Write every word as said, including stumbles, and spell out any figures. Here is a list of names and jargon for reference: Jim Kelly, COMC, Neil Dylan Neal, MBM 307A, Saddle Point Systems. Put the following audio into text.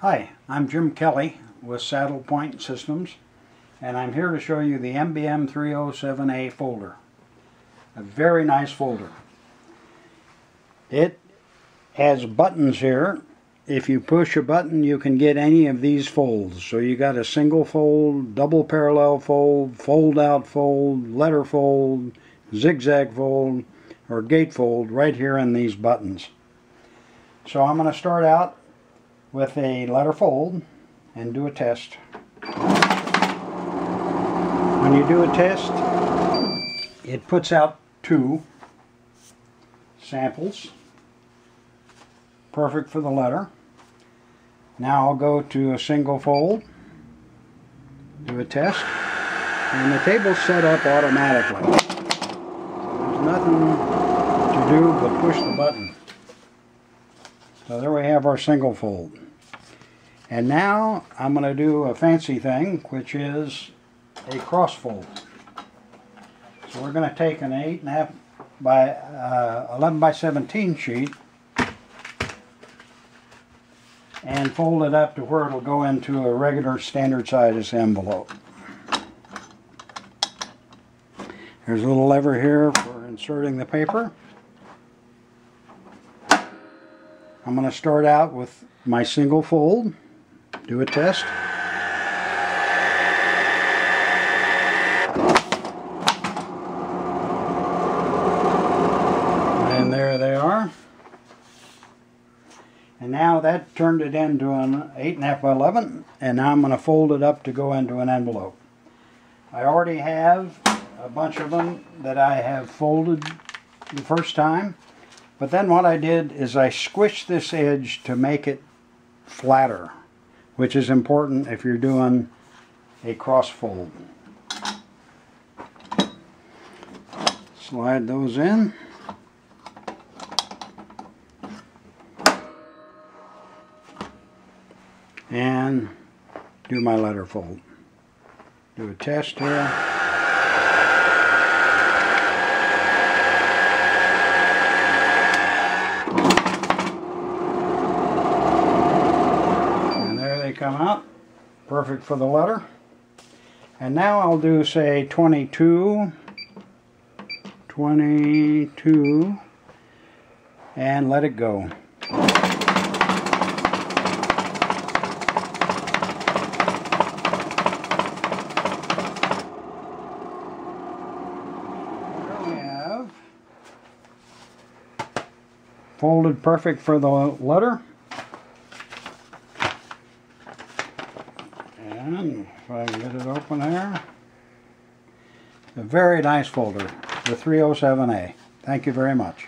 Hi, I'm Jim Kelly with Saddle Point Systems, and I'm here to show you the M B M three oh seven A folder. A very nice folder. It has buttons here. If you push a button, you can get any of these folds. So you got a single fold, double parallel fold, fold out fold, letter fold, zigzag fold, or gate fold right here in these buttons. So I'm going to start out with a letter fold and do a test. When you do a test, it puts out two samples, perfect for the letter. Now I'll go to a single fold, do a test, and the table's set up automatically. There's nothing to do but push the button. So there we have our single fold. And now I'm going to do a fancy thing, which is a cross fold. So we're going to take an eight and a half by uh, eleven by seventeen sheet and fold it up to where it'll go into a regular standard size envelope. There's a little lever here for inserting the paper. I'm going to start out with my single fold, do a test. And there they are. And now that turned it into an eight and a half by eleven, and now I'm going to fold it up to go into an envelope. I already have a bunch of them that I have folded the first time. But then what I did is I squished this edge to make it flatter, which is important if you're doing a cross fold. Slide those in. And do my letter fold. Do a test here. Come out perfect for the letter. And now I'll do, say, twenty-two, twenty-two, and let it go. There we have folded perfect for the letter. If I can get it open there. A very nice folder, the three oh seven A. Thank you very much.